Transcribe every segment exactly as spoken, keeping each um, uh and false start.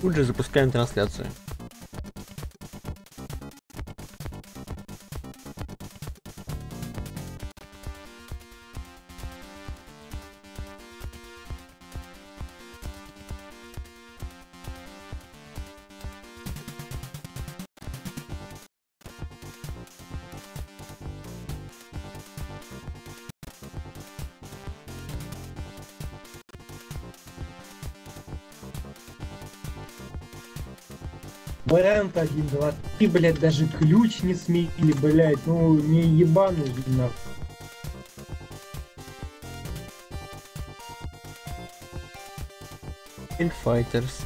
Тут же запускаем трансляцию. Вариант один, два, ты, блядь, даже ключ не смели, блядь, ну не ебану, нахуй. Pixel Fighters.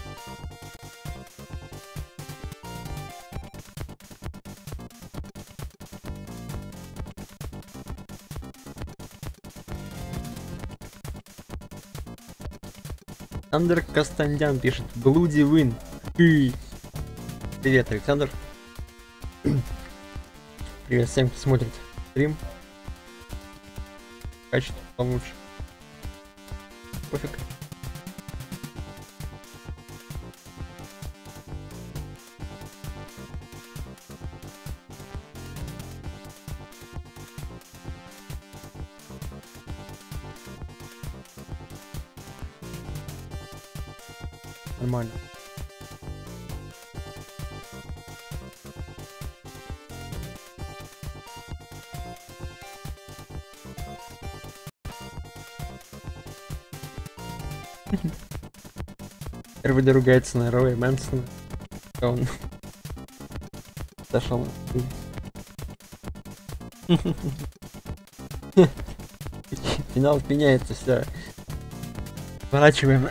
Андрей Кастанян пишет, BLooDy win. Привет, Александр. Привет всем, кто смотрит стрим. Качество получше. Пофиг. Нормально. РВД ругается на Романа Мэнсона. Он зашел. Финал меняется, все. Сворачиваем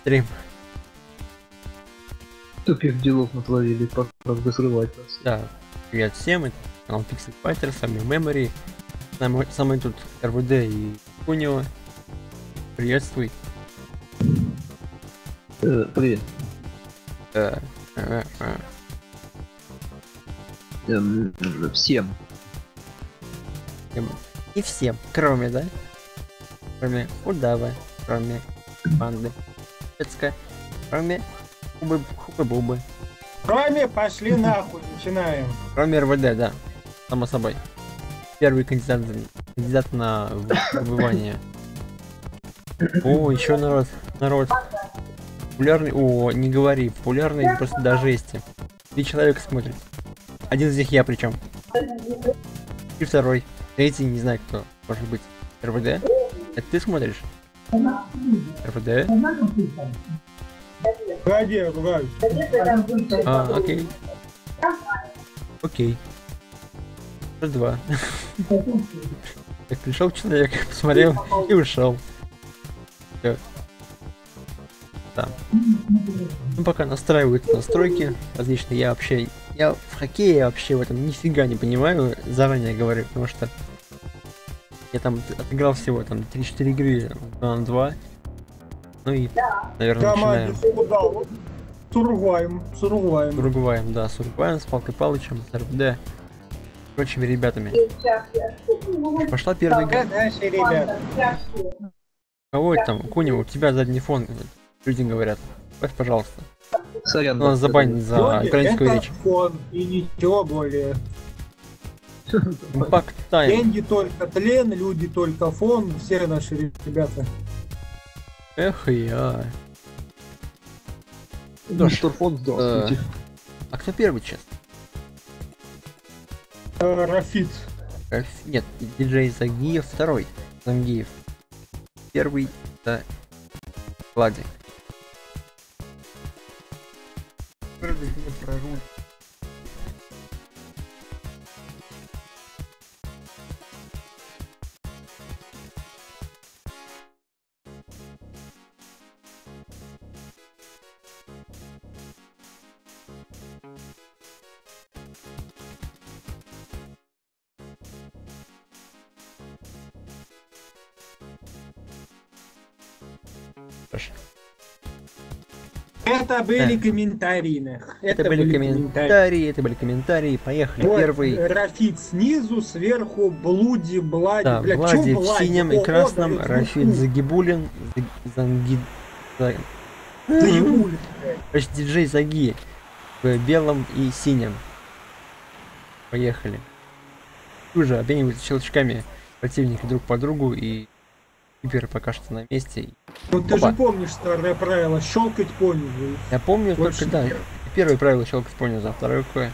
стрим. Тупик делов натловили, правда, срывать нас. Да, привет всем, это канал Pixel Fighter, с вами Memory. С нами тут РВД и Кунио. Приветствуй. Привет. Всем. И всем, кроме, да? Кроме удава, кроме банды, кроме хубы-бубы. Кроме пошли нахуй, начинаем. Кроме РВД, да, само собой. Первый кандидат, кандидат на выбывание. О, еще народ, народ. Популярный, о, не говори, популярный просто до жести. Три человека смотрят. Один из них я, причем. И второй. Третий, не знаю кто, может быть. РВД? Это ты смотришь? РВД? А, окей. Окей. Два. Так, пришел человек, посмотрел и ушел. Все. Да. Ну, пока настраивают настройки различные, я вообще, я в хоккее вообще в этом нифига не понимаю, заранее говорю, потому что я там отыграл всего там три-четыре игры, два на два, ну и, наверное, начинаем. С Уругваем, с Уругваем. С Уругваем, да, с Уругваем, с Палкой Палычем, с РВД, с прочими ребятами. Пошла первая игра. Кого это там? Куни, у тебя задний фон, люди говорят. Пожалуйста, пожалуйста. Сорян, нас забанят за украинскую речь. Фон и ничего более. Impact Time. Деньги только тлен, люди только фон, все наши ребята. Эх, я. Да, что фон, здравствуйте. А кто первый, честно? Рафит. Нет, диджей Загиев, второй. Загиев. Первый это Владик. Это были да. комментарии. Это, это были, были комментарии, это были комментарии. Поехали. Вот, первый. Рафит снизу, сверху, BLooDy, Влади. Да, бля, Влади в синем и красном. О, Рафит Загибулин. Зангид. Загибулин. Значит, диджей Заги в белом и синем. Поехали. Уже обмениваются щелчками противника друг по другу, и киперы пока что на месте. Ну ты же помнишь старое правило щелкать по низу. Я помню, только да. Первое правило щелкать по низу, а второе какое?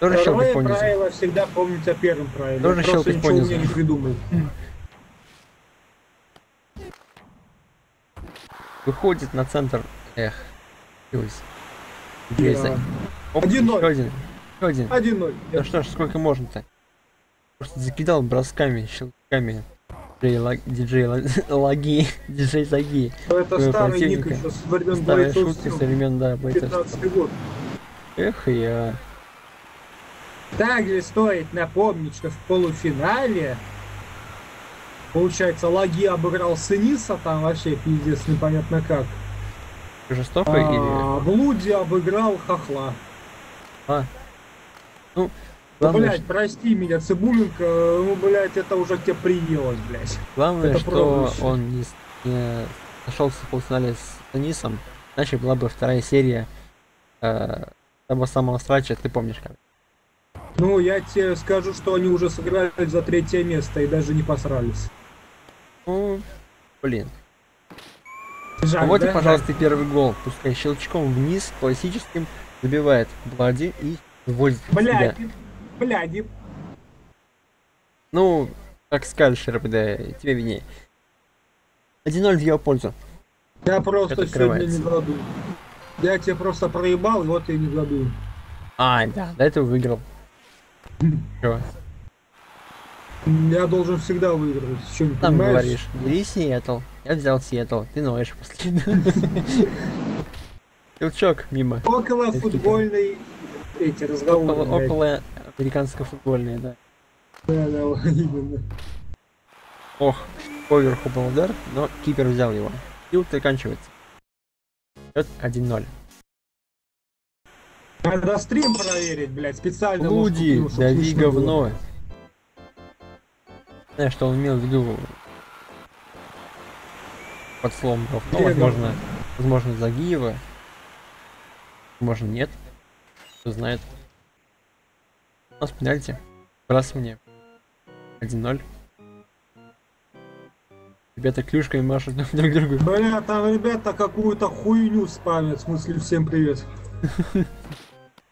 Тоже щелкать по низу. Второе правило всегда помнить о первом правиле. Тоже щелкать по низу. Не придумал. Выходит на центр. Эх. один ноль. один ноль. Да что ж, сколько можно-то? Просто закидал бросками, щелками. Диджей Лаги, диджей Заги. Это старый ник еще со времен бойцов. Со времен, да, бойцов. пятнадцатый год. Эх, я. Также стоит напомнить, что в полуфинале получается Лаги обыграл Синиса, там вообще пиздец непонятно как. Жестоко а, или... BLooDy обыграл Хохла. А. Ну, главное, ну блять, что... прости меня, Цибуленко, ну блять, это уже к тебе приелось, блять. Главное, это что пробующий. Он не, не нашелся в полуфинале с Синисом, иначе была бы вторая серия э, того самого страча, ты помнишь как? Ну, я тебе скажу, что они уже сыграли за третье место и даже не посрались. Ну, блин. Жаль, а вот да? И, пожалуйста, да. Первый гол. Пускай щелчком вниз, классическим, забивает BLooDy и вводит себя. BLooDy. Ну, как скажешь, эр вэ дэ, тебе виднее. один ноль в его пользу. Я просто сегодня не задул. Я тебе просто проебал, и вот и не задул. А, да, до этого выиграл. Чего? Я должен всегда выигрывать. Чем ты там говоришь? Бери Сиэтл. Я взял Сиэтл. Ты ноешь после. Щелчок мимо. Около футбольной эти разговоры. Около американско-футбольной, да. Да, да, именно. Ох, поверху был удар, но кипер взял его. И вот заканчивается. Счет один ноль. Надо стрим проверить, блядь, специально. BLooDy, дави говно. Знаешь, что он имел в виду под словом говно, возможно, возможно Загиева, возможно нет, кто знает. У нас пенальти, раз мне один ноль. Ребята клюшками машут друг другу. Бля, там ребята какую-то хуйню спамят, в смысле всем привет.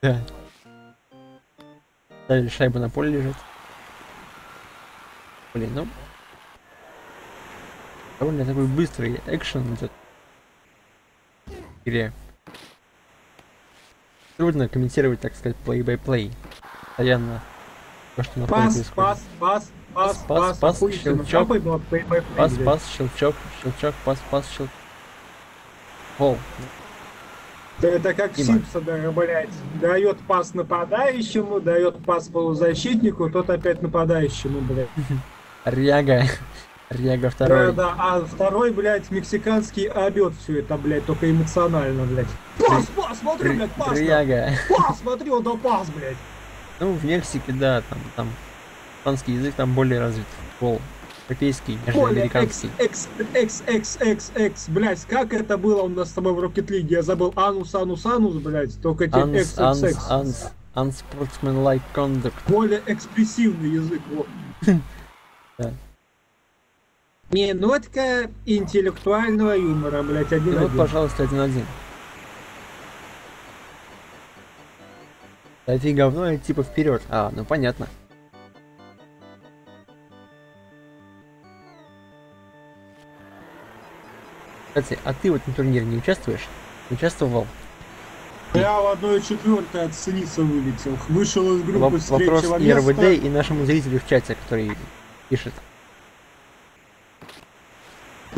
Да. Дальше шайба на поле лежит. Блин, ну. Довольно такой быстрый экшен идет. В игре. Трудно комментировать, так сказать, плей-бай-плей. Постоянно. То, что на поле происходит. Пас, пас, пас, пас, пас, пас, щелчок. Пас, пас, щелчок, щелчок, пас, пас, щелчок. Гол. Это как Симпса, да, блять. Дает пас нападающему, дает пас полузащитнику, тот опять нападающему, блядь. Ряга. Ряга второй. Да, да, а второй, блядь, мексиканский обет все это, блядь, только эмоционально, блядь. Пас, пас, смотри, блядь, пас. Ряга. Пас, смотри, он дал пас, блядь. Ну, в Мексике, да, там, там, испанский язык там более развит, футбол. Европейский, американский. Экс, экс, экс, экс, экс, блядь, как это было у нас с тобой в Rocket League? Я забыл. Анус, анус, анус, блядь, только тебе экс, экс, экс. Анс, анс, unsportsmanlike conduct. Более экспрессивный язык, вот. Да. Не, нотка интеллектуального юмора, блядь, один. Вот, пожалуйста, один-один. Дайте говно и типа вперед. А, ну понятно. Кстати, а ты вот на турнире не участвуешь? Участвовал? Я в одной четвертой от Синиса вылетел. Вышел из группы с третьего места. Вопрос и эр вэ дэ и нашему зрителю в чате, который пишет.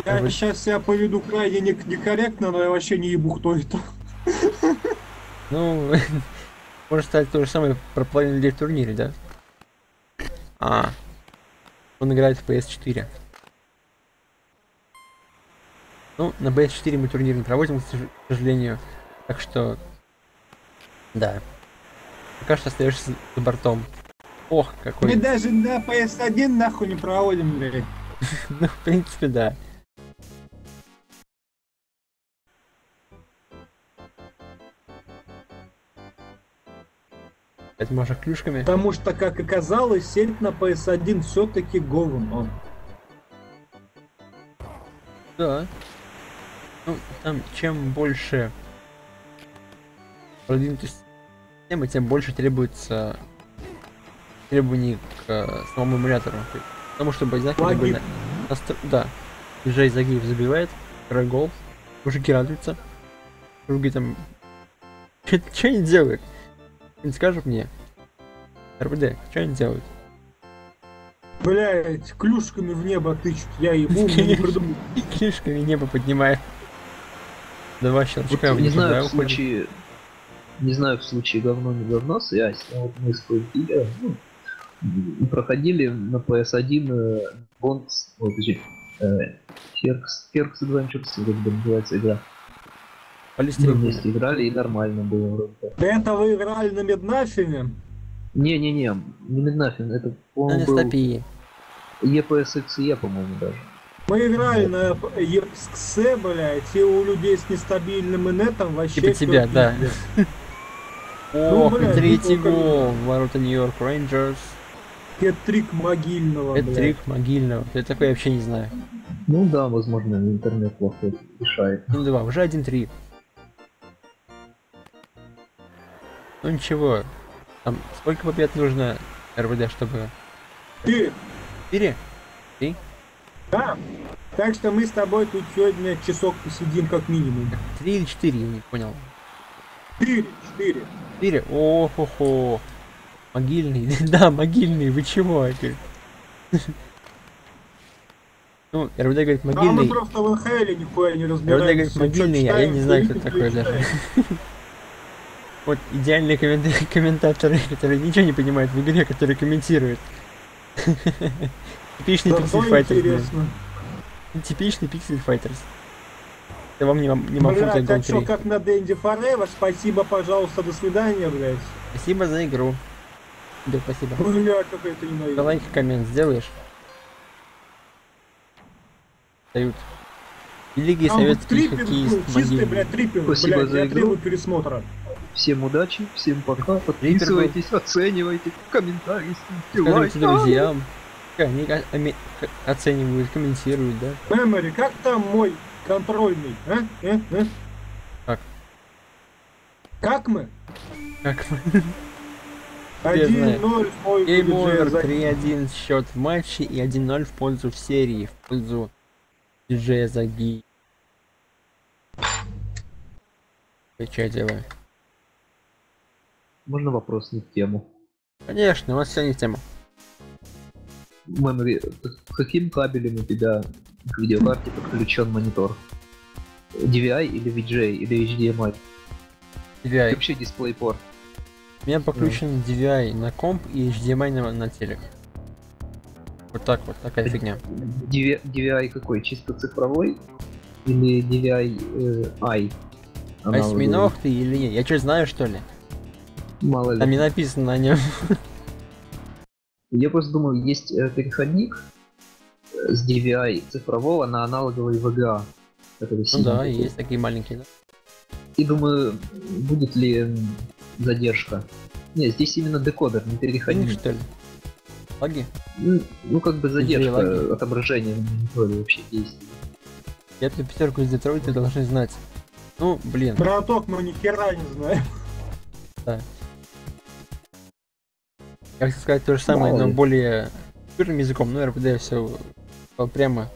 Я эр вэ дэ. Сейчас себя поведу крайне некорректно, но я вообще не ебу, кто это. Ну, может стать то же самое про половину людей в турнире, да? А, он играет в пэ эс четыре. Ну, на бэ эс четыре мы турнир не проводим, к сожалению. Так что... Да. Пока что остаешься за бортом. Ох, какой... Мы даже на пэ эс один нахуй не проводим, блядь. Ну, в принципе, да. опять Маша клюшками. Потому что, как оказалось, сеть на пэ эс один все-таки говно. Да. Ну, там чем больше продвинутость системы, тем больше требуется требований к э, самому эмулятору. Потому что Загиев... Настро... Да. ди джей Загиев забивает, второй гол, мужики радуются. Другие там... Что они делают? Не скажут мне. эр вэ дэ, что они делают? Блять, клюшками в небо тычут, я ему не придумал. Клюшками небо поднимает. Давай щелчка вниз. Не знаю, в случае... Не знаю, в случае говно не говно, связь, но вот мы с Пойдиля, ну, проходили на пэ эс один Бонс, ой, подожди, Феркс, Феркс Adventures, как бы называется игра. Мы вместе играли и нормально было. Это вы играли на Меднафине? Не-не-не, не Меднафин, это, по-моему, был и пэ эс икс и, по-моему, даже. Мы играли на и пэ эс икс и, блядь, и у людей с нестабильным инетом вообще... Типа тебя, да. Ох, третий гол, ворота Нью-Йорк Рейнджерс. Хэт-трик Могильного, блядь. Хэт-трик Могильного, я такой вообще не знаю. Ну да, возможно, интернет плохо решает. один-два, уже один-три. Ну ничего, там сколько побед нужно эр вэ дэ, чтобы... Ты! Четыре? Три? Да, так что мы с тобой тут сегодня часок посидим как минимум. Три или четыре, я не понял. Четыре, четыре. Четыре? О-хо-хо. Могильный, да, Могильный, вы чего опять? Ну, эр вэ дэ говорит Могильный. А мы просто в эн ха эле нихуя не разбираемся. эр вэ дэ говорит Могильный, я не знаю, кто такой даже. Вот идеальные комментаторы, которые ничего не понимают в игре, которые комментируют. Типичный Pixel Fighter. Типичный Pixel Fighters. Я вам не могу так говорить. Блядь, а что, как на Дэнди Форева? Спасибо, пожалуйста, до свидания, блядь. Спасибо за игру. Да, спасибо. Бля, какая-то ненависть. Лайк, коммент сделаешь? Дают. Великий советский хоккеист. Чистый, блядь, триппер. Спасибо за игру. Пересмотра. Всем удачи, всем пока, подписывайтесь, оценивайте, комментарии, ставьте лайки. Друзьям, они оценивают, комментируют, да? Memory, как там мой контрольный, а? а? а? Как? Как мы? Как мы? один-ноль в пользу три-один счет в матче и один-ноль в пользу в серии, в пользу ди джей Заги. Че делаю? Можно вопрос не в тему? Конечно, у вас все не в тему. Memory, каким кабелем у тебя к видеокарте подключен монитор? ди ви ай или ви джи ай или эйч ди эм ай? ди ви ай. И вообще DisplayPort. У меня подключен mm. ди ви ай на комп и эйч ди эм ай на, на телек. Вот так вот, такая фигня. ди ви ай какой? Чисто цифровой? Или ди ви ай ай? Э, Осьминог ты или нет? Я что, знаю, что ли? Мало ли. Там не написано на нем. Я просто думал, есть переходник с ди ви ай цифрового на аналоговый ви джи эй. Ну да, есть такие маленькие, да. И думаю, будет ли задержка. Не, здесь именно декодер, не переходник. Что ли? Лаги? Ну, ну как бы задержка отображения на мониторе вообще действия. Я эту пятерку из Детройта должны знать. Ну, блин. Браток, мы ни хера не знаем. Да. Я хочу сказать то же самое, но более жирным языком, но эр вэ дэ все прямо.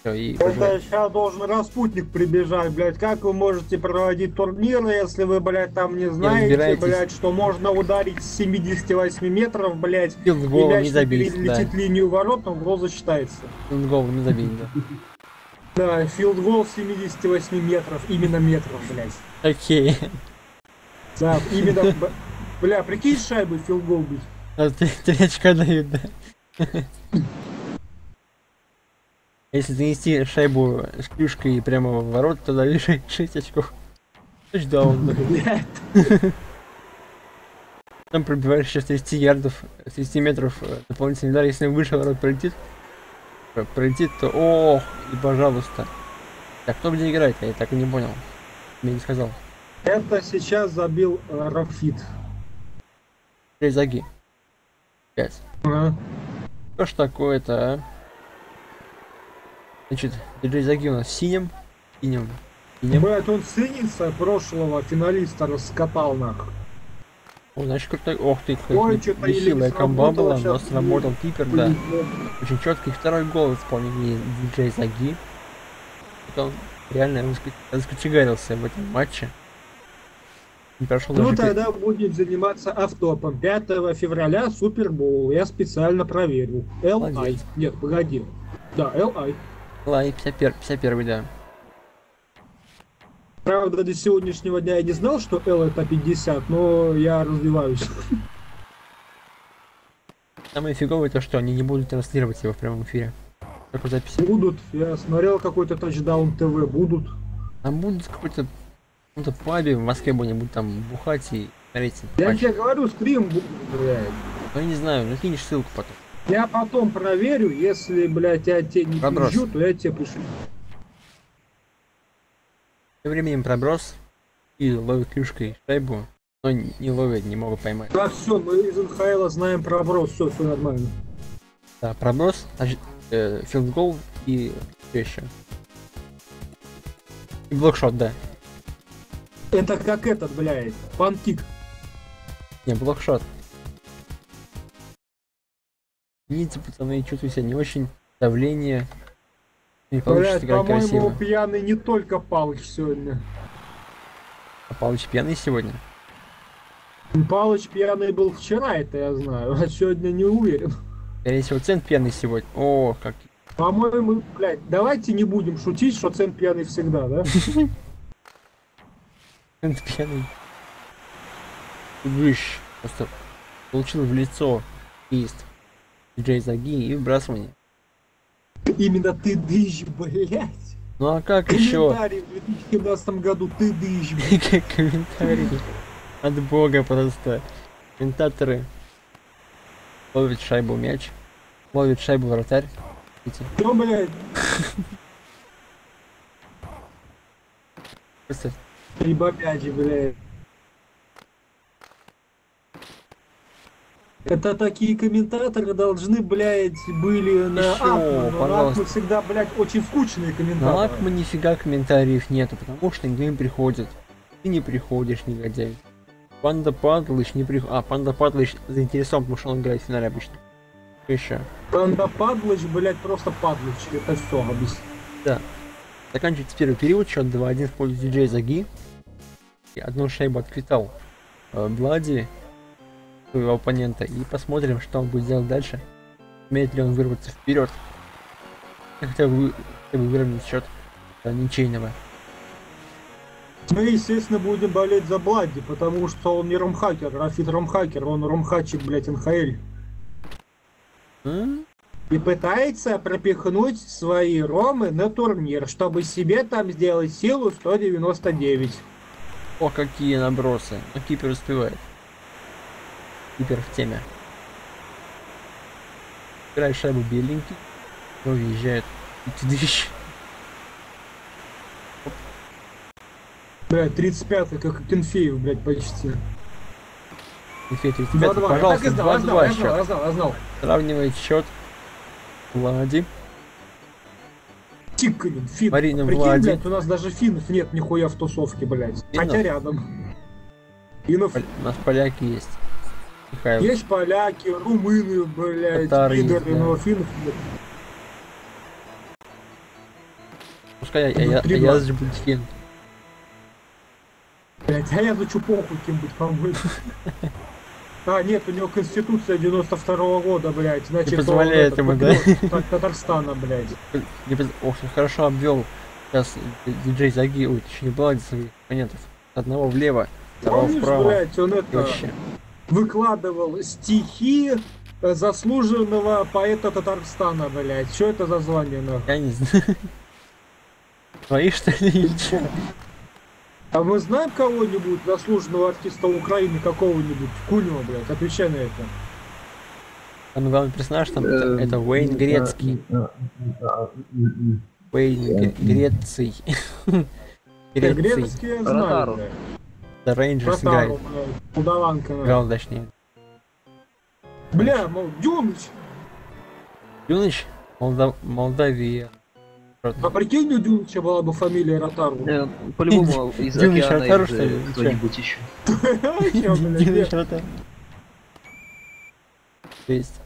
Все, и это уже... Сейчас должен Распутник прибежать, блять. Как вы можете проводить турниры, если вы, блять, там не знаете, блять, что можно ударить с семидесяти восьми метров, блять, и мяч перелетит да. линию ворот, но угроза считается. Филдгол не забили, да. Да, филдгол семидесяти восьми метров, именно метров, блять. Окей. Да, именно... Бля, прикинь шайбы, филгол бить. А ты три очка дают, да? Если занести шайбу с клюшкой прямо в ворот, то даешь шесть очков. Тачдаун. Там пробиваешь сейчас тридцать ярдов, тридцать метров дополнительный удар. Если выше ворот пролетит, пролетит, то ох, и пожалуйста. Так, кто где играет? Я так и не понял. Мне не сказал. Это сейчас забил Рафит. Эй, Заги. Пять. Ага. Что ж такое-то, а? Значит, ди джей Заги у нас синим. Синим. синим. Блять, он Синиса прошлого финалиста раскатал нахуй. О, значит, как-то... Ох ты, какая веселая комба была, но сработал кипер, да. Очень четкий второй гол исполнил ди джей Заги. Он реально раскочегарился в этом матче. Не прошел ну даже тогда пять. Будет заниматься автопом. пятого февраля Супербоул. Я специально проверил. эл ай. Нет, погоди. Да, эл ай. эл ай пятьдесят первый, да. Правда, до сегодняшнего дня я не знал, что L это пятьдесят, но я развиваюсь. Самое фиговое то, что они не будут транслировать его в прямом эфире. Только записи. Будут. Я смотрел какой-то Touchdown ТВ. Будут. Там будут какой-то каком-то пабе в Москве будут там бухать и смотреть. Я патч. Тебе говорю, стрим будет, блядь. Ну я не знаю, накинешь ссылку потом. Я потом проверю, если, блядь, я тебе не пишу, то я тебе пишу. Тем временем проброс и ловит клюшкой шайбу, но не ловит, не могу поймать. Да все, мы из эн ха эла знаем проброс, все, все нормально. Да, проброс, э, филдгол и что еще? И блокшот, да. Это как этот, блядь, панкик. Не, блокшот. Видите, пацаны, чувствую себя не очень, давление. Блять, по-моему, пьяный не только Палыч сегодня. А Палыч пьяный сегодня? Палыч пьяный был вчера, это я знаю, а сегодня не уверен. Скорее всего, Цент пьяный сегодня. О, как. По-моему, блять, давайте не будем шутить, что Цент пьяный всегда, да? Цент пьяный. Выш. Просто получил в лицо ист ди джей Заги и вбрасывание. Именно ты дышь, блять. Ну а как еще? Комментарий в две тысячи семнадцатом году, ты дышь, блять. Комментарий от бога просто. Комментаторы ловят шайбу мяч, ловит шайбу вратарь. Ну блять. Просто. Прибопяди, блять. Это такие комментаторы должны, блядь, были на Ап. Мы всегда, блядь, очень скучные комментаторы. На Ап мы нифига комментариев нету, потому что никто не приходит. Ты не приходишь, негодяй. Панда Падлыч не приходит. А, Панда Падлыч заинтересован, потому что он играет в финале обычно. Еще. Панда Падлыч, блядь, просто Падлыч. Это все, объясни. Да. Заканчивается первый период, счет два один в пользу ди джей Заги. И одну шайбу отквитал BLooDy. Его оппонента, и посмотрим, что он будет делать дальше. Умеет ли он вырваться вперед, хотя бы, хотя бы выровнять счет да, ничейного. Мы естественно будем болеть за BLooDy, потому что он не ромхакер. Рафит ромхакер, он ромхачик, блять, эн ха эль. Mm? И пытается пропихнуть свои ромы на турнир, чтобы себе там сделать силу сто девяносто девять. О, какие набросы, но кипер успевает. Кипер в теме. Играет шайбу беленький, но уезжает. Бля, тридцать пятый, как и Кенфеев, блядь, почти. Кенфеев тридцать пятый, пожалуйста, два два счет. Сравнивает счет BLooDy. Тиканин, фин. Марина, прикинь, блядь, у нас даже финнов нет нихуя в тусовке, блядь. Финнов? Хотя рядом. Финнов. У нас поляки есть. Михаил. Есть поляки, румыны, блядь, пидоры, но финнов нет. Пускай я, я, я, я же буду фин. Блядь, а я зачу похуй кем-нибудь помыть. А, нет, у него конституция девяносто второго года, блядь, значит, не позволяет ему, да? Татарстана, блядь. Ох, хорошо обвел сейчас ди джей Заги, ой, точнее, BLooDy своих оппонентов. Одного влево, второго вправо. Блядь, он это... выкладывал стихи заслуженного поэта Татарстана, блять. Что это за звание, нахуй? Я не знаю. Твои что ли? А мы знаем кого-нибудь заслуженного артиста Украины какого-нибудь? Кунио, блять. Отвечай на это. Самый главный персонаж там это Уэйн Гретцки. Уэйн Гретций. Гретцкий я знаю. The Rangers играет. Удаванка. Гал, точнее. Бля, мол, Дюныч. Дюныч? Молдав... Молдавия. А прикинь, у Дюныча была бы фамилия Ротару. Да, по-любому из Дюныч Ротару, что ли? Кто-нибудь еще. Дюныч Ротару. Есть.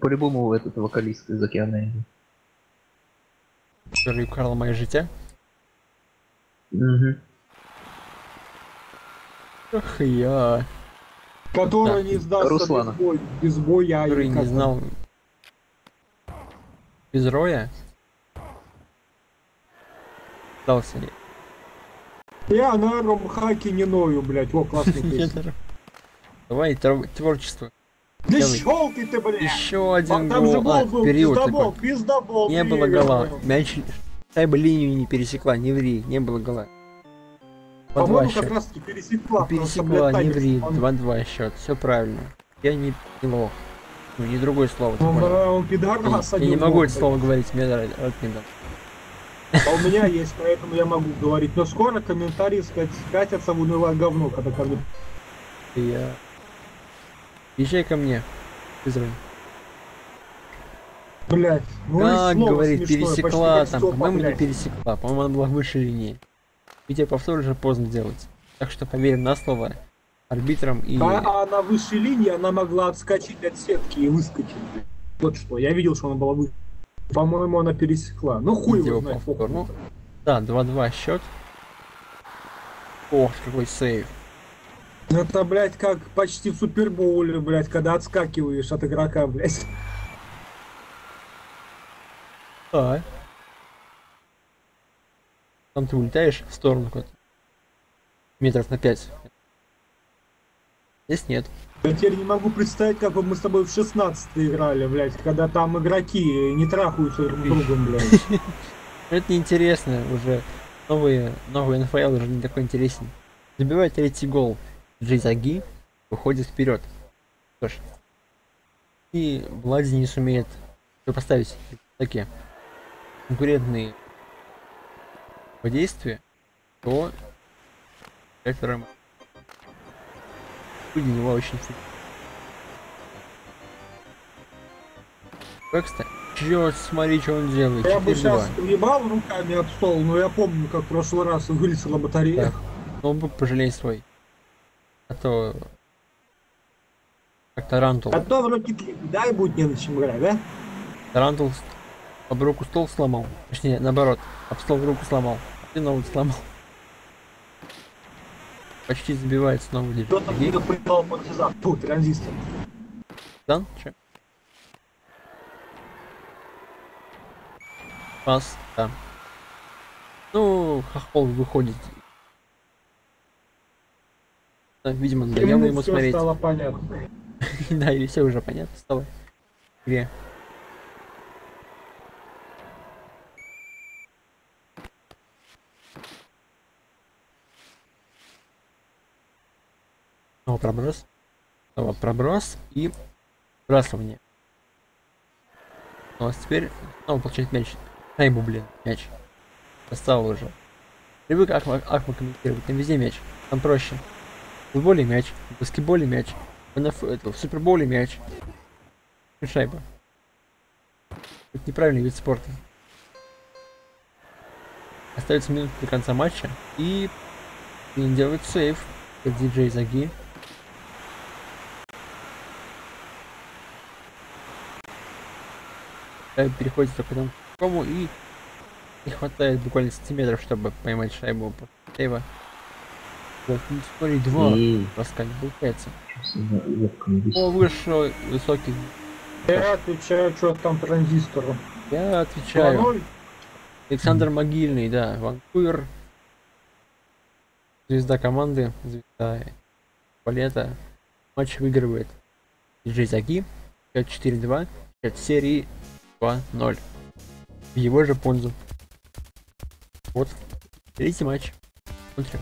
По-любому этот вокалист из океана. Который украл мое життя. Угу. Ах я. Который не сдался без боя. Который не знал. Без роя? Сдался ли? Я на ромхаке не ною, блядь. О, классный песня. Давай творчество. Да щелки ты, блядь! Еще один гол. А, период такой. Пиздобол, не было гола. Мяч... Тай бы линию не пересекла, не ври. Не было гола. По-моему, как раз таки пересекла. Пересекла, не ври. два-два счет. Все правильно. Я не лох. Ну, не другое слово. Он пидор нас один. Я не могу это слово говорить, мне рад не дал. А у меня есть, поэтому я могу говорить. Но скоро комментарии скатятся в унылое говно, когда ко мне... Я... Езжай ко мне, Израиль. Блять, ну как говорит, пересекла там, по-моему, не пересекла, по-моему, она была выше линии. Ведь повтор уже поздно делать. Так что поверь на слово арбитрам и... Да, а она выше линии, она могла отскочить от сетки и выскочить. Вот что, я видел, что она была выше. По-моему, она пересекла. Ну хуй его знает. Ну, да, два-два счет. Ох, какой сейв. Это, блядь, как почти в супербоуле, блядь, когда отскакиваешь от игрока, блядь. А. Там ты улетаешь в сторону как-то. Метров на пять. Здесь нет. Я теперь не могу представить, как бы мы с тобой в шестнадцать играли, блядь, когда там игроки не трахаются друг другом, блядь. Это неинтересно уже. Новые, новый эн эф эл уже не такой интересен. Забивает третий гол. джей Заги выходит вперед. Что ж. И BLooDy не сумеет поставить такие конкурентные действия, то это Роман. У него очень как кстати. Чёрт, смотри, что он делает. Я бы сейчас ебал руками об стол, но я помню, как в прошлый раз вылетела батарея. Он бы пожалей свой. А то... Как тарантул. А то в Rocket League, да, и будет не на чем играть, да? Тарантул об руку стол сломал. Точнее, наоборот. Об стол руку сломал. А ты ногу сломал. Почти забивает снова лишь. Кто-то где-то придал партизан. Фу, транзистор. Дан? Че? Пас, да. Ну, Хохол выходит. Видимо, надоело ему смотреть. Стало понятно. Да, и все уже понятно стало. Где? О, проброс. О, проброс и бросование. У нас теперь снова получает мяч. Хайбу, блин, мяч. Достал уже. Привык Аква комментировать. Там везде мяч. Там проще. В футболе мяч, в баскетболе мяч, в суперболе мяч. Шайба. Это неправильный вид спорта. Остается минута до конца матча и делают сейв. диджей Заги. Переходит к другому и не хватает буквально сантиметров, чтобы поймать шайбу сейва. Скорее два раскалькается. О, вышел высокий. Я отвечаю, что там транзистору. Я отвечаю. Александр Могильный, да, Ванкувер. Звезда команды, звезда балета. Матч выигрывает диджей Заги. пять-четыре-два. От серии два-ноль. В его же пользу. Вот. Третий матч. Смотрим.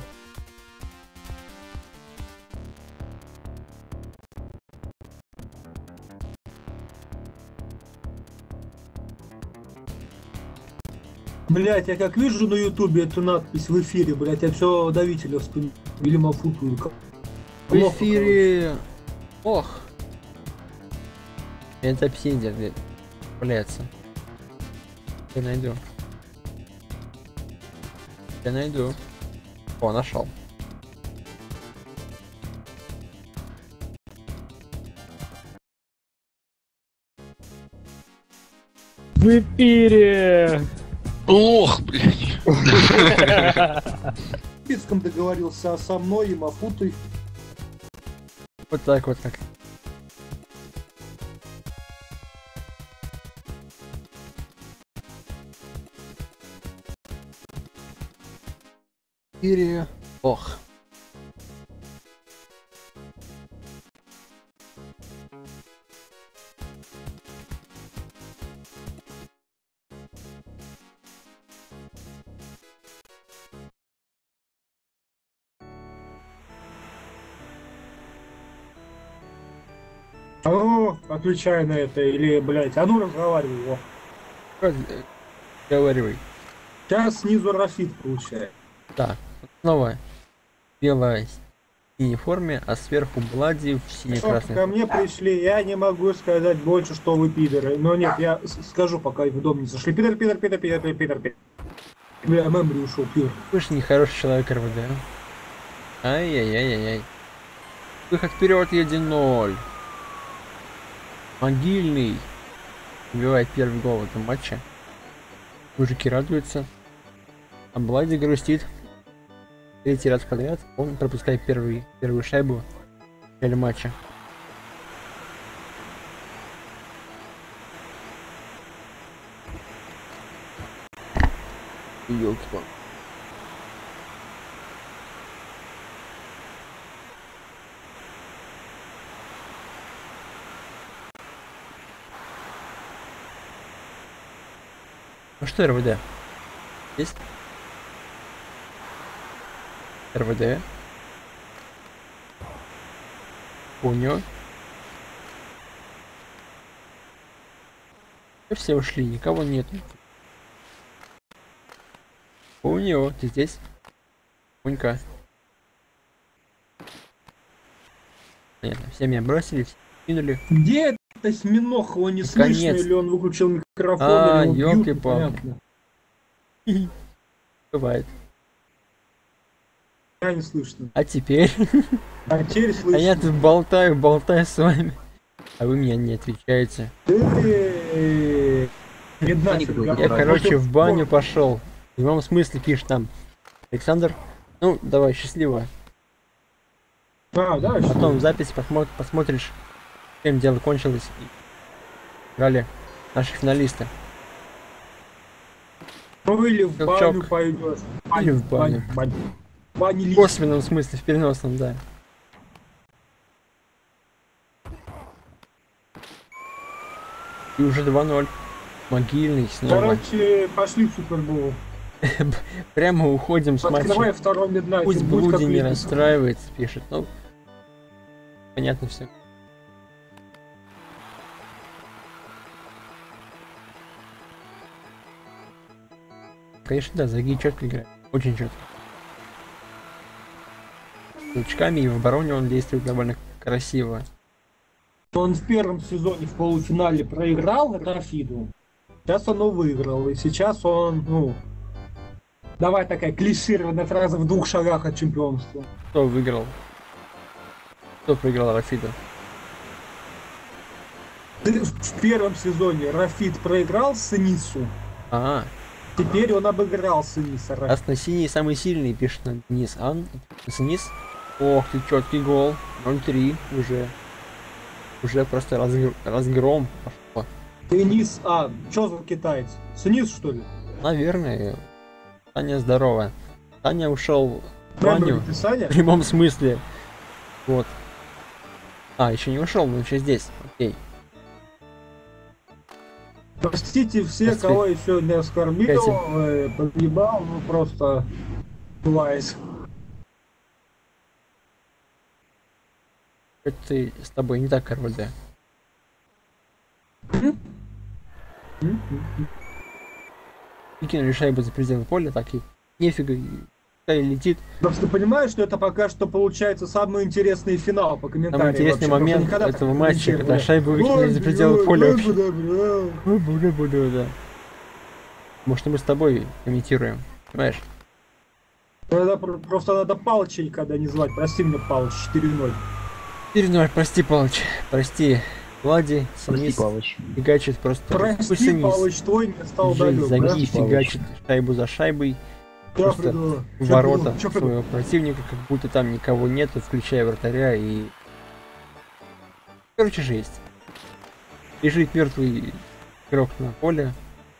Блять, я как вижу на ютубе эту надпись в эфире, блять, я все давителя вспомнил. Или мафутую. В эфире... Ох. Это обсидия, блядь. Блядь. Я найду. Я найду. О, нашел. В эфире! Плох, блядь. Пицком договорился со мной и Мафутой. Вот так вот как. Ири. Ох. Алло, отвечай на это, или, блядь, а ну разговаривай его. Разговаривай. Сейчас снизу Рафит получает. Да. Снова белая в синей форме, а сверху BLooDy в сине-красной. Ко мне пришли, я не могу сказать больше, что вы пидоры. Но нет, я скажу, пока в дом не зашли. Пидор, пидор, пидор, пидор, пидор, пидор. Бля, Memory ушел, пидор. Вы же нехороший человек, эр вэ дэ. Ай-яй-яй-яй-яй. Выход вперед, один ноль. Могильный убивает первый гол в этом матче. Мужики радуются. А BLooDy грустит. Третий раз подряд он пропускает первый, первую шайбу в начале матча. Ёлки-палки. Ну что, эр вэ дэ? Есть? эр вэ дэ. Кунио. Все ушли, никого нет. Кунио, ты здесь? Кунька. Нет, все меня бросили, все кинули. Где это осьминог? Его не слышно, или он выключил микрофон? А, ёлки-палки. Бывает. Я не слышно. А теперь? А теперь слышно. А я тут болтаю, болтаю с вами. А вы меня не отвечаете. Я, короче, в баню пошел. И вам смысл пишет там. Александр, ну, давай, счастливо. А, да, потом запись посмотри, посмотришь, чем дело кончилось. Играли наши финалисты. Ну или в баню пойдешь. Или в баню. В косвенном смысле, в переносном, да. И уже два ноль. Могильный снова. Короче, пошли в супербол. Прямо уходим с матча. Пусть BLooDy не расстраивается, пишет. Ну, понятно все. Конечно, да, Заги четко играет. Очень четко. Очками, и в обороне он действует довольно красиво. Он в первом сезоне в полуфинале проиграл Рафиду, сейчас он выиграл, и сейчас он, ну, давай такая клишированная фраза в двух шагах от чемпионства. Кто выиграл? Кто проиграл Рафиду? В первом сезоне Рафид проиграл Синису. А. Теперь он обыграл Синиса. Ясно, синий самый сильный, пишет на Денис Ан. Синис. Ох ты, четкий гол. ноль три уже. Уже просто разгр... разгром пошел. Синис, а, чё за китаец? Синис, что ли? Наверное. Таня здорова. Таня ушел в баню. В прямом смысле. Вот. А, еще не ушел, но еще здесь. Окей. Простите все, Прости. кого я сегодня оскорбил, э, подъебал, ну просто бывает. Ты с тобой не так, эр вэ дэ. выкинули шайбу за пределы поля, так и нефига, и летит. Просто понимаешь, что это пока что получается самый интересный финал по комментариям. Самый интересный вообще момент этого матча, когда да. шайбу выкинули за пределы поля. Да. Может, мы с тобой комментируем, понимаешь? Тогда просто надо Палыча когда не звать. Прости меня, Палыч, четыре ноль. четыре ноль, прости, Палыч. Прости, Влади, Синис фигачит просто. Прости, Палыч, твой не стал далек. Загиев фигачит шайбу за шайбой. Просто в ворота своего противника, как будто там никого нету, включая вратаря и... Короче, жесть. Лежит мертвый игрок на поле,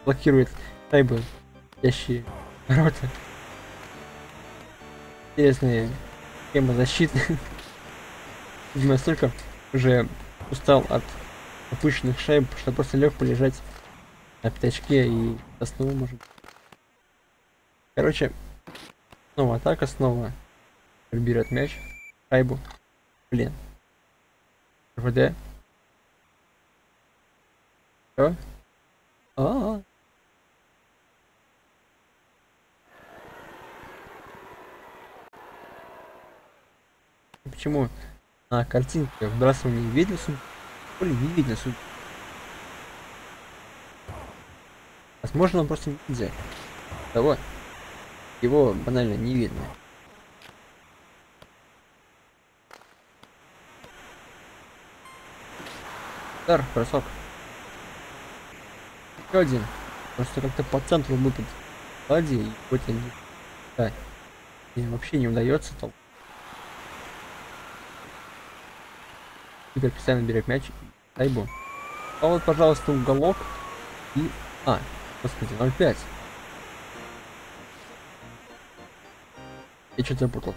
блокирует шайбы, летящие ворота. Интересная схема защиты. Настолько уже устал от опущенных шайб, что просто лег полежать на пятачке и заснул, может. Короче, снова атака, снова берет мяч, шайбу. Блин. РВД. Что? А -а -а. Почему на картинке вбрасывание не видно судьи? Поле не видно судьи. Возможно, он просто нельзя. Того. Его банально не видно. Удар, бросок. Еще один. Просто как-то по центру лупит Влади и хоть они. Да. И вообще не удается толк. Теперь постоянно берет мяч. Тайбу. А вот, пожалуйста, уголок. И... А, господи, ноль пять. Я что-то запутал.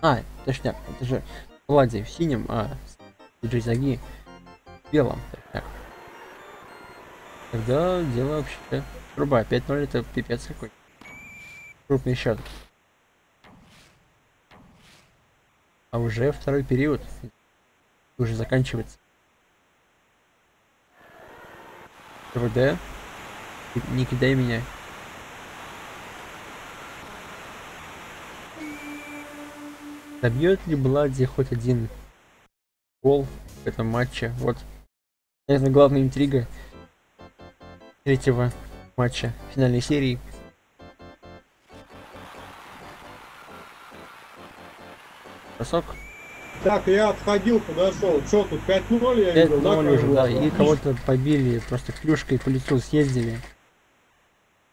А, точняк, это же Влади в синем, а ди джей Заги в белом. Точняк. Тогда дело вообще труба. пять ноль это пипец какой. Крупный счет. А уже второй период. Уже заканчивается. РВД. Не кидай меня. Добьет ли BLooDy хоть один гол в этом матче? Вот, наверное, главная интрига третьего матча финальной серии. Бросок. Так, я отходил, подошел. Че тут, пять ноль я видел, да, уже, да, и кого-то побили, просто клюшкой по лицу съездили.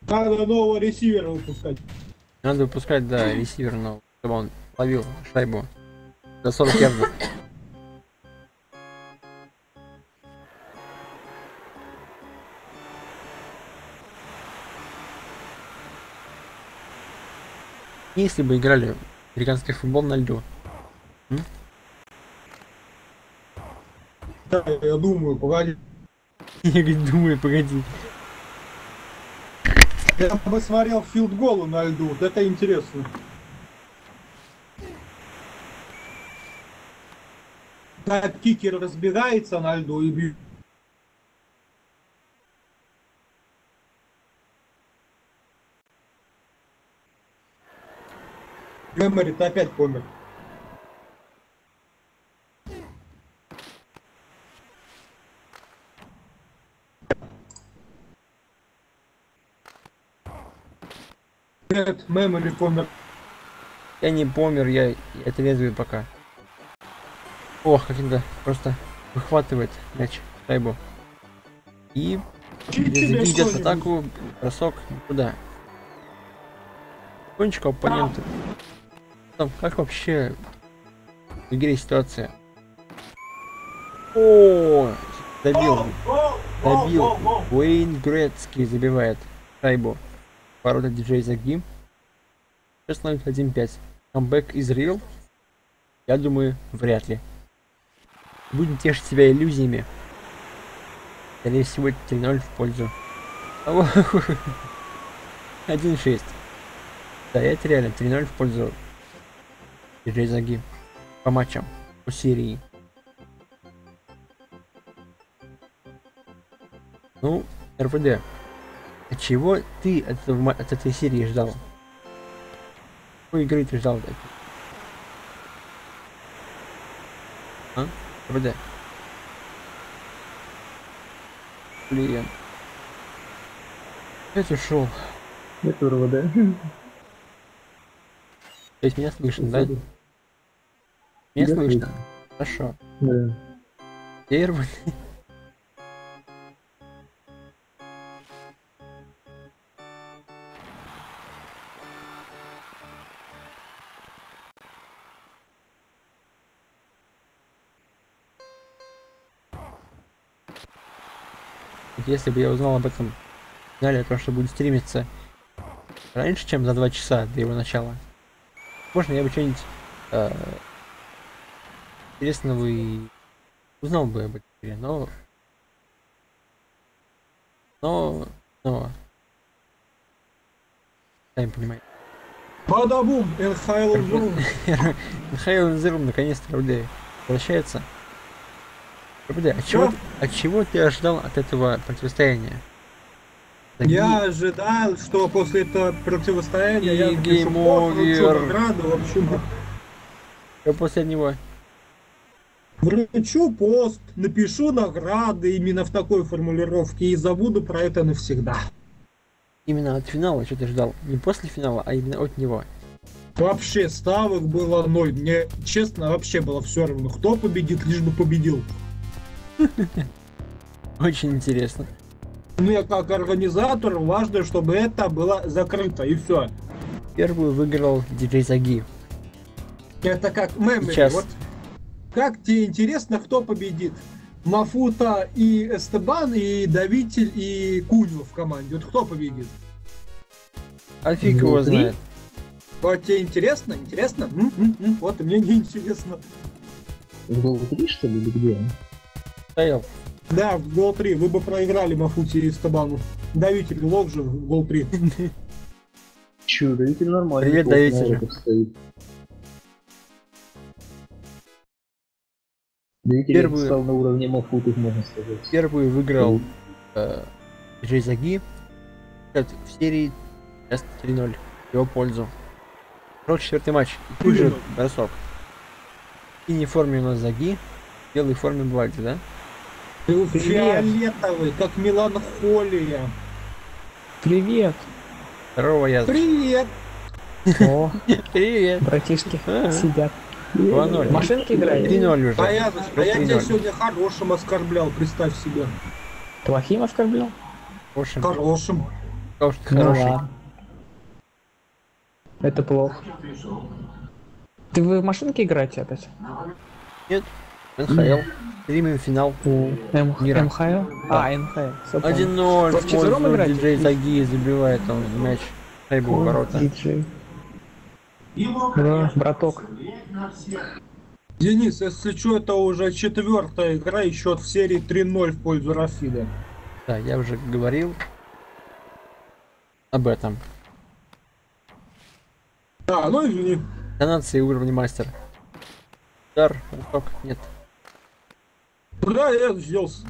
Надо нового ресивера выпускать. Надо выпускать, да, ресивер нового, чтобы он ловил шайбу за сорок ярдов. Если бы играли в американский футбол на льду. М? Да, я думаю, погоди. Я думаю, погоди. Я бы смотрел филдголу на льду, это интересно. Кикер разбегается на льду и бьет. Memory опять помер. Нет, Memory помер. Я не помер, я отрезаю пока. Ох, как это просто выхватывает мяч, шайбу. И идет атаку, бросок, куда? Кончик оппонента. Там, как вообще в игре ситуация? О, добил, добил. Уэйн Гретцки забивает шайбу. Ворота ди джей Заги. шесть ноль один пять. Камбэк из Рил? Я думаю, вряд ли. Будем тешить себя иллюзиями. Скорее всего, три ноль в пользу. один шесть. Да, это реально три ноль в пользу ди джей Заги. По матчам. По серии. Ну, РВД, а чего ты от, от этой серии ждал? Какой игры ты ждал? А? РВД. Блин. Опять ушел. Это РВД. То есть меня слышно, да? Меня слышно? Хорошо. Да. Я РВД. Если бы я узнал об этом далее, то что будет стримиться раньше, чем за два часа до его начала, можно я бы что-нибудь э, интересного и узнал бы об этом, но но но сами понимаете. Бадабум, эн эйч эл эн эйч эл наконец-то РВД возвращается. РВД, от чего, от чего ты ожидал от этого противостояния? Загиев. Я ожидал, что после этого противостояния и я гейм-овер награду, в общем. Что после него? Вручу пост, напишу награды именно в такой формулировке и забуду про это навсегда. Именно от финала что ты ждал? Не после финала, а именно от него. Вообще ставок было ноль. Мне, честно, вообще было все равно, кто победит, лишь бы победил. Очень интересно. Мне как организатору важно, чтобы это было закрыто, и все. Первую выиграл ди джей Заги. Это как Memory. Вот. Как тебе интересно, кто победит? Мафута и Эстебан, и Давитель, и Кунио в команде. Вот кто победит? А фиг его знает. Вот тебе интересно? Интересно? М -м -м. Вот и мне не интересно. В Гол три, что ли, или где? Стоял. Да, в Гол три. Вы бы проиграли Мафути и Стабану. Давитель лог же в Гол три. Чё, Давитель нормально. Привет, Давитель. Давитель стал на уровне Мафутых, можно сказать. Первый выиграл ди джей Заги в серии три ноль. Его пользу. Четвертый матч. И тут же бросок. В синей форме у нас Заги, в белой форме BLooDy, да? Фиолетовый, как меланхолия. Привет. Здорово, я. Привет. О, привет. Братишки сидят. два ноль. Машинки играют. три ноль уже. А я тебя сегодня хорошим оскорблял, представь себе. Плохим оскорблял? Хорошим. Хорошим. Хорошим. Это плохо. Ты вы в машинке играете опять? Нет. эн эйч эл. Стримим финал. МХЛ? А, эн эйч эл. один ноль. Вчетвером играть? ди джей Заги забивает он мяч. Хайбу в ворота. Браток. Денис, если что, это уже четвертая игра и счет в серии три ноль в пользу Рафида. Да, я уже говорил об этом. Да, ну извини. Донации уровня мастер. Удар, бросок, нет. Да, я взялся.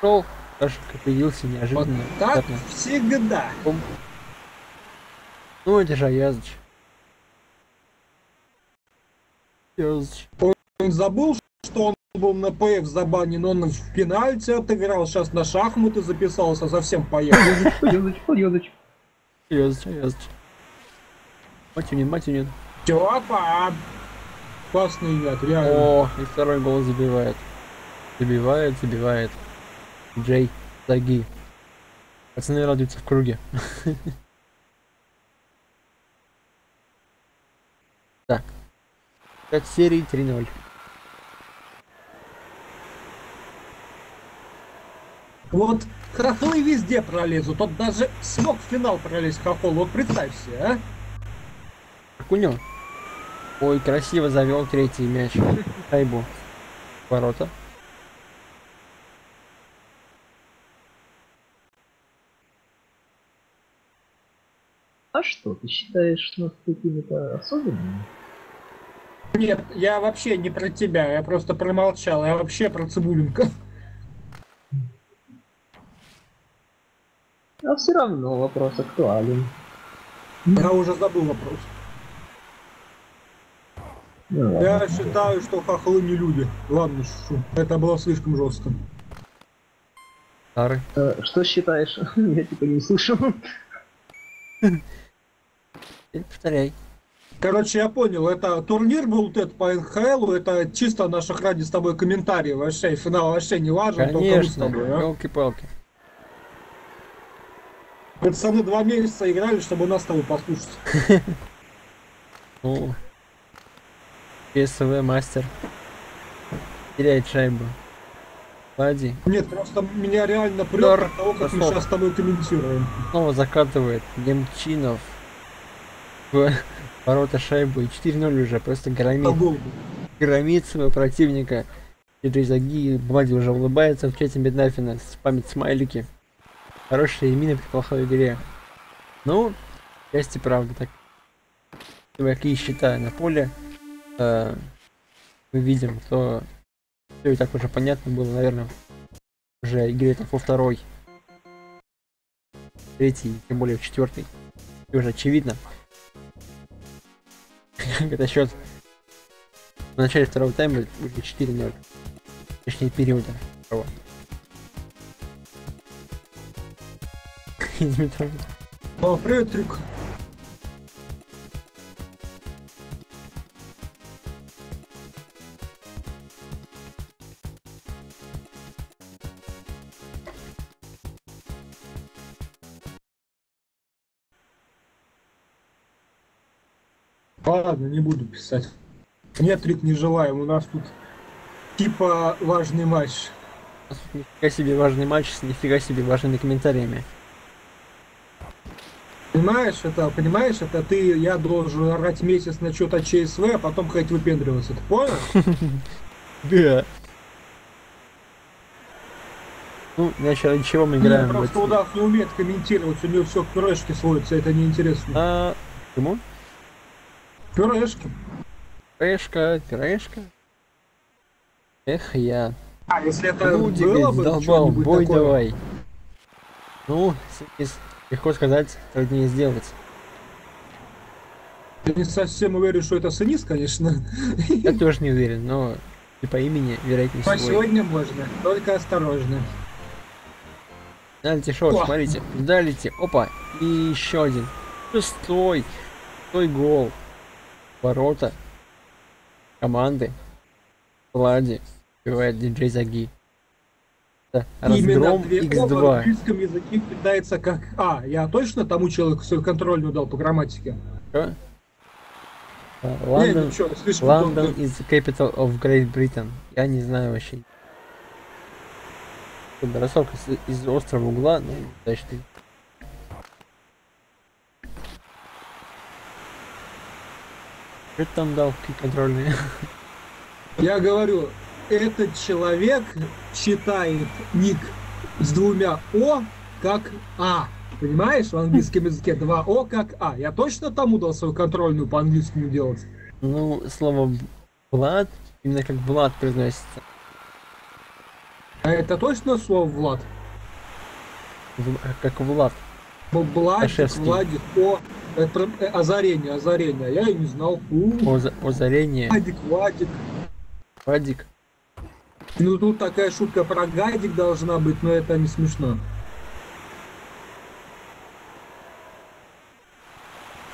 Шел, даже появился неожиданно. Вот так ударно. Всегда. Бум. Ну, держа Языч. Языч. Он забыл, что он был на ПФ забанен, он в пенальти отыграл, сейчас на шахматы записался, совсем поехал. Языч, Языч. Языч, Языч. Матюнин, Матюнин. Тёпа! Классный игрок, реально. О, и второй гол забивает. Забивает, забивает. Джей Заги. Пацаны радуются в круге. Так. От серии три ноль. Вот хохолы везде пролезут. Он даже смог в финал пролезть, хохол. Вот представь себе, а? Кунио. Ой, красиво завел третий мяч. Хайбу. Ворота. А что, ты считаешь нас какими-то особенными? Нет, я вообще не про тебя, я просто промолчал, я вообще про Цибуленко. А все равно вопрос актуален. Я уже забыл вопрос. Ну, я ладно. Считаю, что хохлы не люди. Ладно, шучу. Это было слишком жестко. Ары. Э, что считаешь? Я типа не слышал. Повторяй. Короче, я понял, это турнир был вот этот по эн ха элу, это чисто наших ради с тобой комментарии вообще, финал вообще не важен, только мы с тобой, а? Палки-палки. Пацаны два месяца играли, чтобы нас с тобой послушать. Ну, ПСВ мастер. Теряет шайбу. Лади. Нет, просто меня реально прет от того, как мы сейчас с тобой комментируем. Снова закатывает Немчинов. Ворота шайбы четыре ноль уже, просто громит, громит своего противника. ди джей Заги, Влади уже улыбается в чате Меднафина, спамит смайлики. Хорошие мины при плохой игре. Ну, части правда так. Какие счета на поле э, мы видим, то все и так уже понятно было, наверное, уже игре так во второй, третий, тем более в четвертый, уже очевидно. Это счет в начале второго тайма уже четыре ноль, точнее периода второго. О, привет, Трюк. Ладно, не буду писать. Нет, Трик, не желаем. У нас тут типа важный матч. Нифига себе важный матч с нифига себе важными комментариями. Понимаешь, это, понимаешь, это ты, я должен орать месяц на счет от ЧСВ, а потом хоть выпендриваться. Ты понял? Да. Ну, насчет чего мы играем? Просто удав не умеет комментировать, у него все к пюрешке сводится, это неинтересно. А почему? Пюрешки. Пюрешка, пюрешка. Эх, я. А если это ну, было бы что-нибудь бой такое? Давай. Ну, легко сказать, труднее сделать. Я не совсем уверен, что это Синис, конечно. Я тоже не уверен, но и по имени, вероятнее всего. По сегодня можно, только осторожно. Дальте шорт, о! Смотрите, дальте, опа, и еще один. Шестой, шестой гол. Ворота команды Влади убивает ди джей Заги. Разгром икс два. В английском языке питается как А. Я точно тому человеку свой контрольную дал по грамматике. Лондон из Capital of Great Britain. Я не знаю вообще. Бросок из, из острого угла, ну, значит. Что ты там дал, какие контрольные? Я говорю, этот человек читает ник с двумя О как А. Понимаешь, в английском языке два О как А. Я точно тому дал свою контрольную по английскому делать? Ну, слово Влад, именно как Влад произносится. А это точно слово Влад? В, как Влад. Блачик, Владик, о, это, озарение, озарение, я и не знал. О, озарение. Владик, Владик. Владик. Ну тут такая шутка про гадик должна быть, но это не смешно.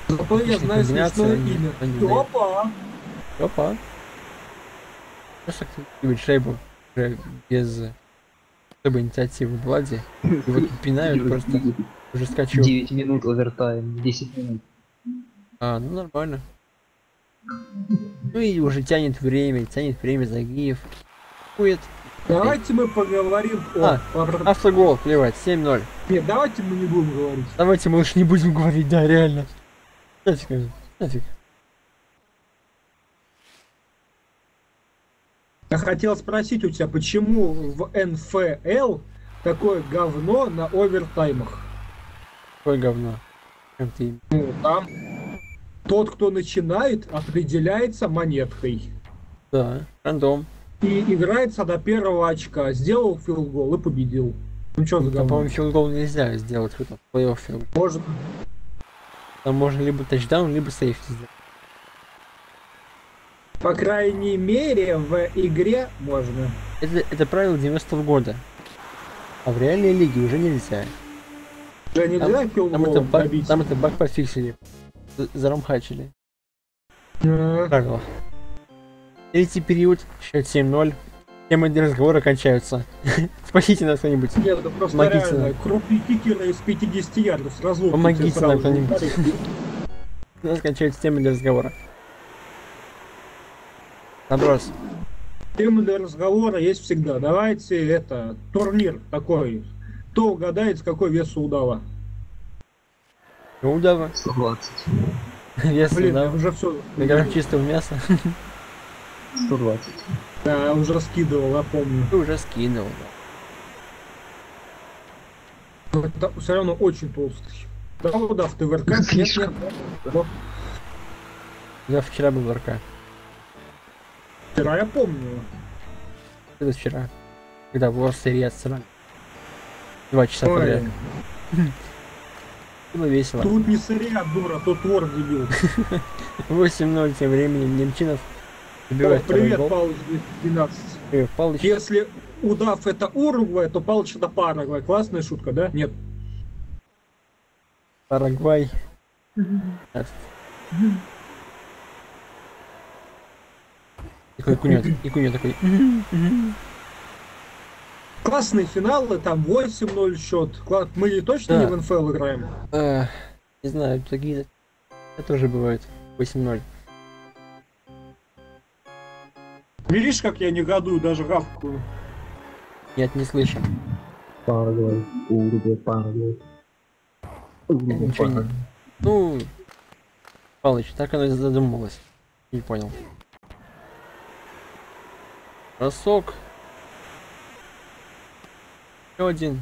Зато я знаю смешное имя. Опа! Опа! Просто кто-нибудь шейбу без чтобы инициативы Влади. Его пинают просто. Уже скачу. девять минут овертайм, десять минут. А, ну нормально. Ну и уже тянет время, тянет время Загиев. Хует. Давайте мы поговорим о... А, автогол, плевать, семь ноль. Нет, давайте мы не будем говорить. Давайте мы уж не будем говорить, да, реально. Нафиг, нафиг. Я хотел спросить у тебя, почему в эн эф эл такое говно на овертаймах? Какое говно? Ну, там тот, кто начинает, определяется монеткой. Да, рандом. И играется до первого очка, сделал филгол и победил. Ну что, да, по-моему, филгол нельзя сделать в этом плей-офф филгол. Можно. Там можно либо тачдаун, либо сейфти сделать. По крайней мере, в игре можно. Это, это правило девяностого года. А в реальной лиге уже нельзя. Да нельзя филголом побить. Там это баг пофиксили. Зарамхачили. Правило. Третий период, счет семь ноль. Темы для разговора кончаются. Спасите нас кто-нибудь. Нет, это просто помогите реально. Нам. Крупный кикер из пятидесяти ярдов. Сразу помогите нам кто-нибудь. У нас кончаются темы для разговора. Наброс. Темы для разговора есть всегда. Давайте это, турнир такой. Кто угадает, с какой весу удава? Удава? сто двадцать. Вес удава? Уже все. Играем чистого мяса. сто двадцать. Да, уже скидывал, я помню. Ты уже скидывал, да. Это все равно очень толстый. Да, удав, ты в РК? Нет, нет, нет. Я вчера был в РК. Вчера я помню. Это вчера. Когда в Орсере отсрали. Два часа Ой. подряд. Было весело. Тут не сырья, дура, тут вор дебил. восемь ноль тем временем Немчинов. О, привет, Палыч, двенадцать. Привет, Палыч. Если удав это Уругвай, то Палыч это Парагвай. Классная шутка, да? Нет. Парагвай. Такой Кунио, и Кунио такой. Классные финалы, там восемь ноль счет. Мы точно не в эн эф эл играем? Не знаю, такие тоже бывают. восемь ноль. Видишь, как я негодую, даже гавкую. Нет, не слышу. Парагвай, Уругвай, Парагвай. Ничего не... Ну... Палыч, так оно и задумывалось. Не понял. Бросок. Еще один.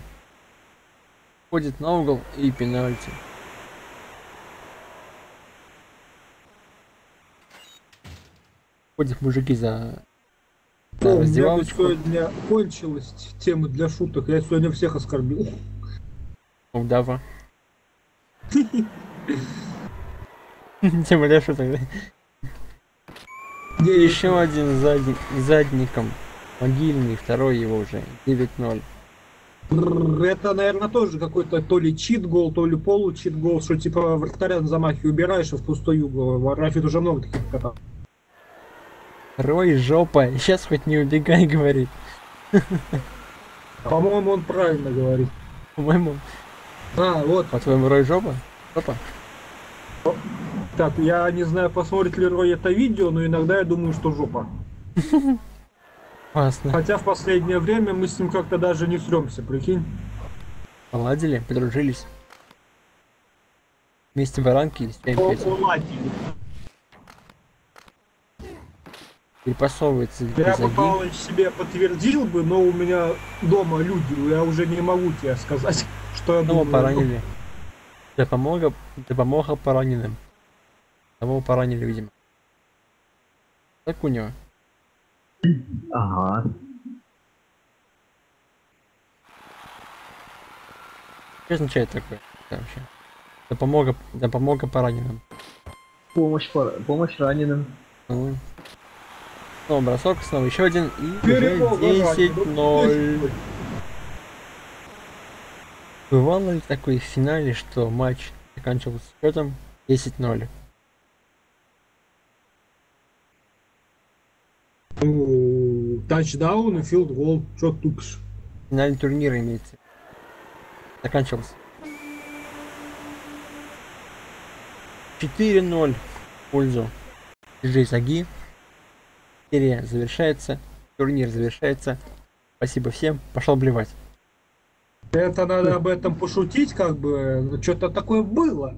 Ходит на угол и пенальти. Ходят мужики за... Да, О, сегодня кончилась тема для шуток. Я сегодня всех оскорбил. Удава. Тема для шуток. Еще один задник, задником. Могильный, второй его уже. девять ноль. Это, наверное, тоже какой-то то ли чит-гол, то ли полу-чит-гол, что типа вратаря на замахе убираешь, а в пустую угол. Рафит уже много таких катал. Рой, жопа, сейчас хоть не убегай, говорит. По-моему, он правильно говорит. По-моему. А, вот. По-твоему, Рой, жопа? Жопа. Так, я не знаю, посмотрит ли Рой это видео, но иногда я думаю, что жопа. Классно. Хотя в последнее время мы с ним как-то даже не срёмся, прикинь. Поладили, подружились. Вместе баранки и стреляем. Перепасовывается. Я бы, Павлович, себе подтвердил бы, но у меня дома люди, я уже не могу тебе сказать, что я думаю. Кого поранили? Ты помога, ты помога пораненным. Кого поранили, видимо. Так у него. Ага. Что означает такое? Да, вообще. Да помога, да помога пораненным. Помощь, пора... помощь раненым. Ну. Снова бросок, снова еще один и десять ноль. Бывало ли такое в финале, что матч заканчивался счетом десять ноль? Тачдаун и филд-гол, что тупишь? Финальный турнир имеется. Заканчивался. четыре ноль в пользу ди джей Заги. Серия завершается, турнир завершается. Спасибо всем, пошел блевать. Это надо об этом пошутить, как бы. Что-то такое было.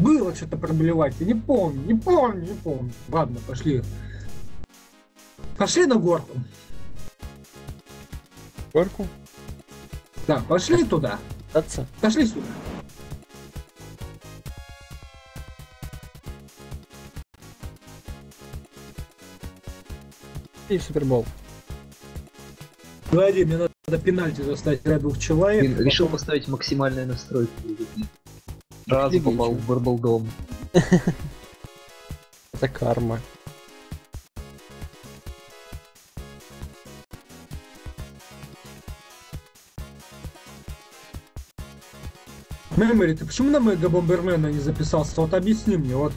Было что-то проблевать. Я не помню, не помню, не помню. Ладно, пошли. Пошли на горку. Горку? Да, пошли Пос... туда. Отца. Пошли сюда. И в Супербол. Владимир, мне надо... надо пенальти заставить для двух человек. Блин, решил потом... поставить максимальную настройку. Сразу попал в Барблдом. Это карма. Memory, ты почему на Мега Бомбермена не записался? Вот объясни мне, вот.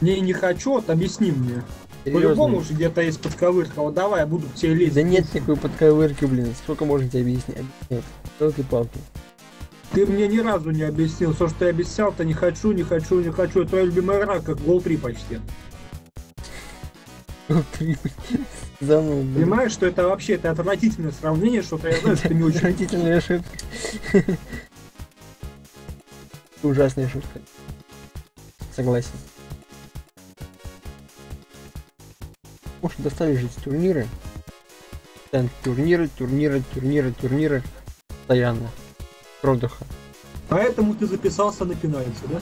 Не, не хочу, вот объясни мне. По-любому уже где-то есть подковырка, вот давай, я буду к тебе лезть. Да нет никакой подковырки, блин, сколько можно тебе объяснять? Нет, что ты палки? Ты мне ни разу не объяснил, все, что ты объяснял, то не хочу, не хочу, не хочу. Твоя любимая игра, как гол три почти. Понимаешь, что это вообще, это отвратительное сравнение, что-то я знаю, что ты не очень... Отвратительная ошибка. Ужасная шутка. Согласен. Может, достали жить турниры. Турниры, турниры, турниры, турниры. Постоянно. Продыха. Поэтому ты записался на пенальти, да?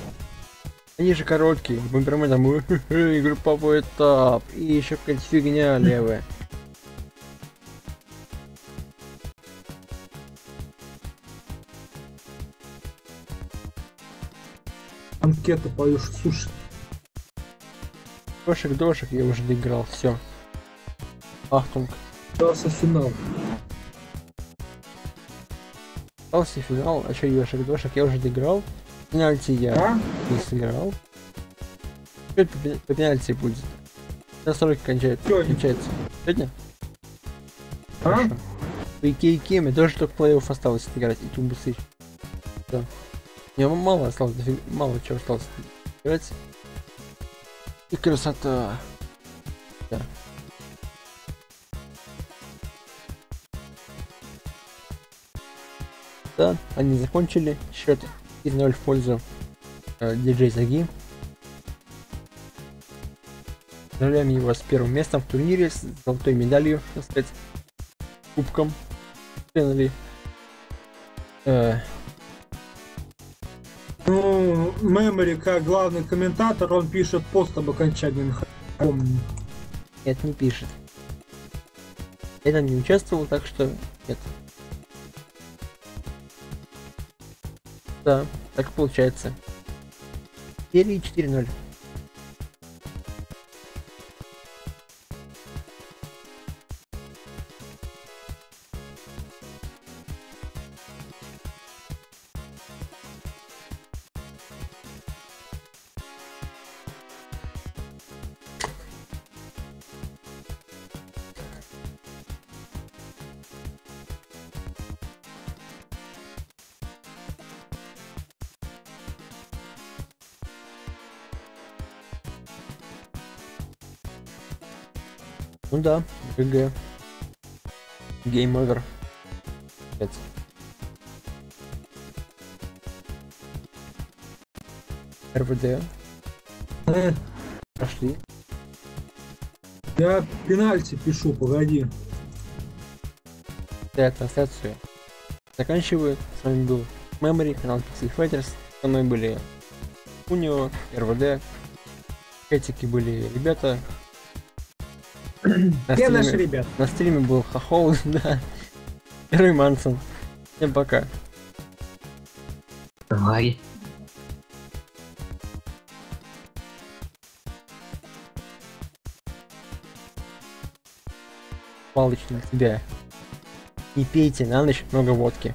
Они же короткие. Бомбермен там групповой этап. И еще какая-то фигня левая. Анкета поешь, слушай. Дошек, дошек, я уже доиграл, все. Ахтунг. Остался финал. Остался финал, а что дошек, дошек, я уже доиграл. Пенальти я а? не сыграл. Что по пенальти будет? Сейчас сорок кончается. кончается. Сегодня? А? По Икеике мне тоже только плей-офф осталось играть и тубусы. Да. Мне мало осталось, мало чего осталось играть. И красота. Да. Да, они закончили счет три ноль в пользу э, ди джей Заги. Поздравляем его с первым местом в турнире, с золотой медалью, так сказать, кубком. Э, Ну, Memory, как главный комментатор, он пишет пост об окончании механизма. Нет, не пишет. Я там не участвовал, так что нет. Да, так получается. Серии четыре ноль. Ну да, гэ гэ. Game over. пять. эр вэ дэ. Э. Пошли. Я пенальти пишу, погоди. Да, трансляцию заканчиваю. С вами был Memory, канал Pixel Fighters. Со мной были Кунио, эр вэ дэ. Этики были ребята. На стриме, наши ребят. На стриме был Хохол, да. И Роман Мэнсон. Всем пока. Давай. Палыч на тебя. Не пейте на ночь много водки.